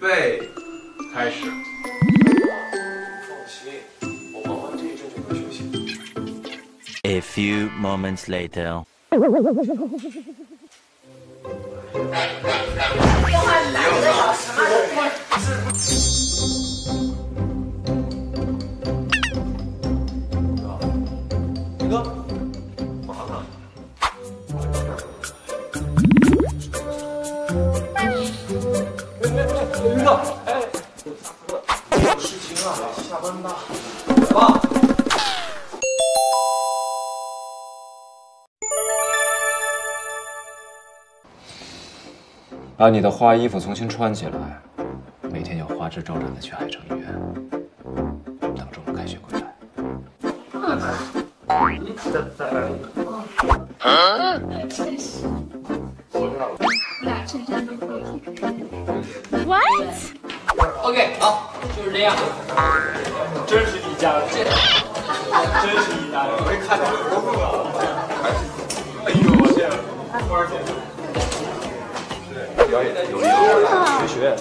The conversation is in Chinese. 备，开始。放心，我忙完这一阵就能休息。A few moments later。 电话打一个小时嘛，明哥，忙呢。明哥，哎，我下课了，有事情啊，下班吧，爸。 把你的花衣服重新穿起来，每天要花枝招展的去海城医院，等着我们开学归来。真是，我俩衬衫都不一样。What？ OK， 好，就是这样。真是一家人，真是一家人。没看见我们啊？哎呦，我天，花姐。 表演，学学。